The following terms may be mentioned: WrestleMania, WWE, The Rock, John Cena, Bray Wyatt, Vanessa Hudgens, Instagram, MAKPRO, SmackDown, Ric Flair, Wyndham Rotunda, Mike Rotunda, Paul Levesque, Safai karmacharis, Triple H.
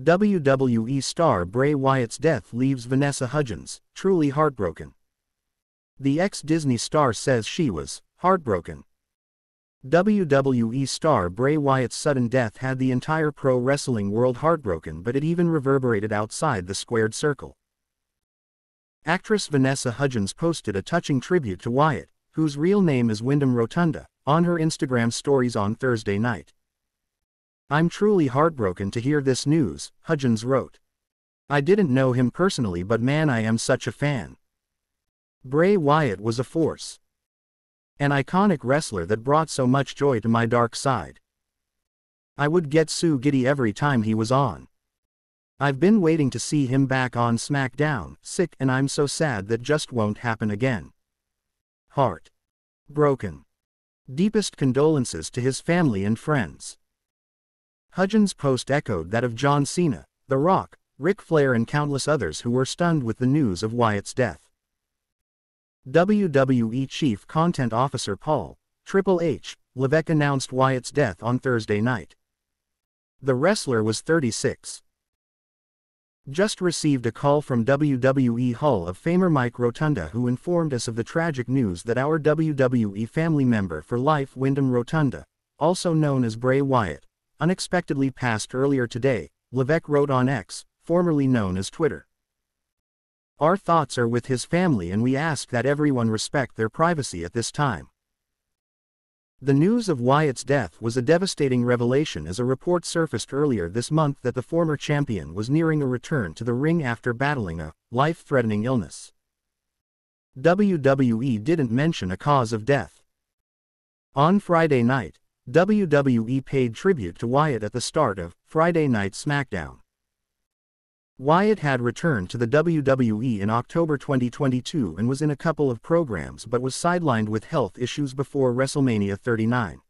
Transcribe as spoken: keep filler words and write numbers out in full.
W W E star Bray Wyatt's death leaves Vanessa Hudgens truly heartbroken. The ex-Disney star says she was heartbroken. W W E star Bray Wyatt's sudden death had the entire pro wrestling world heartbroken, but it even reverberated outside the squared circle. Actress Vanessa Hudgens posted a touching tribute to Wyatt, whose real name is Wyndham Rotunda, on her Instagram stories on Thursday night. "I'm truly heartbroken to hear this news," Hudgens wrote. "I didn't know him personally, but man, I am such a fan. Bray Wyatt was a force. An iconic wrestler that brought so much joy to my dark side. I would get so giddy every time he was on. I've been waiting to see him back on SmackDown, sick, and I'm so sad that just won't happen again. Heart. Broken. Deepest condolences to his family and friends." Hudgens' post echoed that of John Cena, The Rock, Ric Flair, and countless others who were stunned with the news of Wyatt's death. W W E Chief Content Officer Paul "Triple H" Levesque announced Wyatt's death on Thursday night. The wrestler was thirty-six. "Just received a call from W W E Hall of Famer Mike Rotunda, who informed us of the tragic news that our W W E family member for life Wyndham Rotunda, also known as Bray Wyatt, unexpectedly passed earlier today," Levesque wrote on X, formerly known as Twitter. "Our thoughts are with his family, and we ask that everyone respect their privacy at this time." The news of Wyatt's death was a devastating revelation as a report surfaced earlier this month that the former champion was nearing a return to the ring after battling a life-threatening illness. W W E didn't mention a cause of death. On Friday night, W W E paid tribute to Wyatt at the start of Friday Night SmackDown. Wyatt had returned to the W W E in October twenty twenty-two and was in a couple of programs, but was sidelined with health issues before WrestleMania thirty-nine.